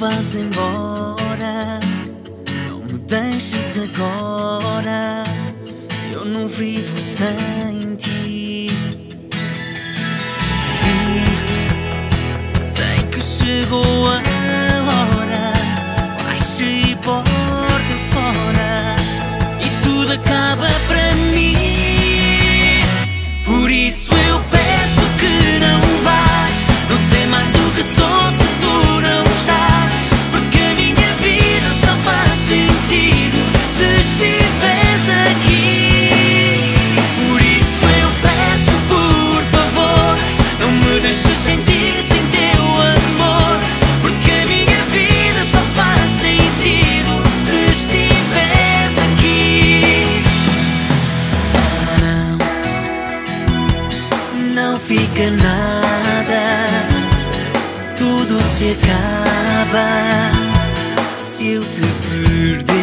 vas embora, não me deixes agora, eu não vivo sem ti. Sim, sei que chegou a hora, vais sair porta fora e tudo acaba para mim. Por isso eu peço que não vás, não sei mais o que sou se tu não estás, porque a minha vida só faz sentido se estiveres aqui. Por isso eu peço, por favor, não me deixes sentir sem teu amor, porque a minha vida só faz sentido se estiveres aqui. Não, não fica nada, tudo se acaba se eu te perder.